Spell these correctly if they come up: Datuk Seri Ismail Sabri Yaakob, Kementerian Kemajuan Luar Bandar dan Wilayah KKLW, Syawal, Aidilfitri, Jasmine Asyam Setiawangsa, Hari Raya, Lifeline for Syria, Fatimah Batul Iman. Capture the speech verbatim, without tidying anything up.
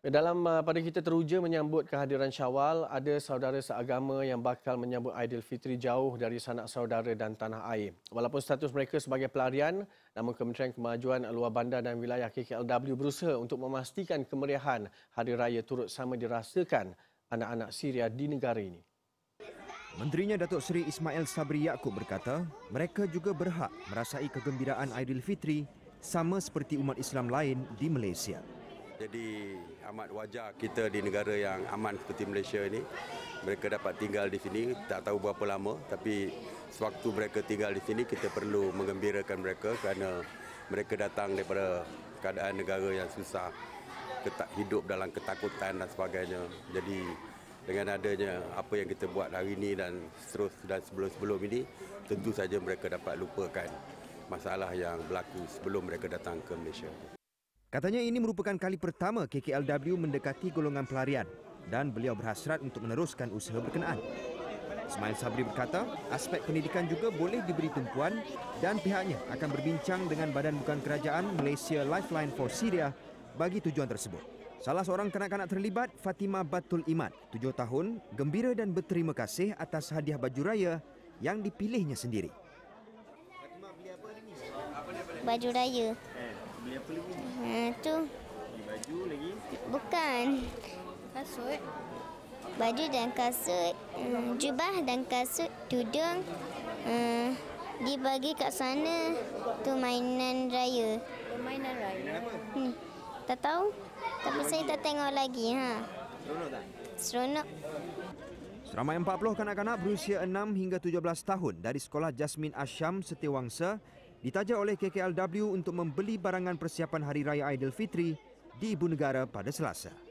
Dalam pada kita teruja menyambut kehadiran Syawal, ada saudara seagama yang bakal menyambut Aidilfitri jauh dari sanak saudara dan tanah air. Walaupun status mereka sebagai pelarian, namun Kementerian Kemajuan Luar Bandar dan Wilayah K K L W berusaha untuk memastikan kemeriahan Hari Raya turut sama dirasakan anak-anak Syria di negara ini. Menterinya Datuk Seri Ismail Sabri Yaakob berkata, mereka juga berhak merasai kegembiraan Aidilfitri sama seperti umat Islam lain di Malaysia. Jadi amat wajar kita di negara yang aman seperti Malaysia ini, mereka dapat tinggal di sini, tak tahu berapa lama, tapi sewaktu mereka tinggal di sini kita perlu menggembirakan mereka kerana mereka datang daripada keadaan negara yang susah, ketak hidup dalam ketakutan dan sebagainya. Jadi dengan adanya apa yang kita buat hari ini dan terus dan sebelum-sebelum ini, tentu saja mereka dapat lupakan masalah yang berlaku sebelum mereka datang ke Malaysia. Katanya ini merupakan kali pertama K K L W mendekati golongan pelarian dan beliau berhasrat untuk meneruskan usaha berkenaan. Ismail Sabri berkata, aspek pendidikan juga boleh diberi tumpuan dan pihaknya akan berbincang dengan badan bukan kerajaan Malaysia Lifeline for Syria bagi tujuan tersebut. Salah seorang kanak-kanak terlibat, Fatimah Batul Iman, tujuh tahun, gembira dan berterima kasih atas hadiah baju raya yang dipilihnya sendiri. Fatimah beli apa hari ini? Baju raya. Beli apa lagi? Ha, tu. Beli baju lagi? Bukan. Kasut. Baju dan kasut, um, jubah dan kasut, tudung. Uh, dibagi kat sana tu mainan raya. Mainan raya. Hmm. Tak tahu. Tapi saya tak tengok lagi, ha. Seronok tak? Seronok. Seramai empat puluh kanak-kanak berusia enam hingga tujuh belas tahun dari sekolah Jasmine Asyam Setiawangsa ditaja oleh K K L W untuk membeli barangan persiapan Hari Raya Aidilfitri di ibu negara pada Selasa.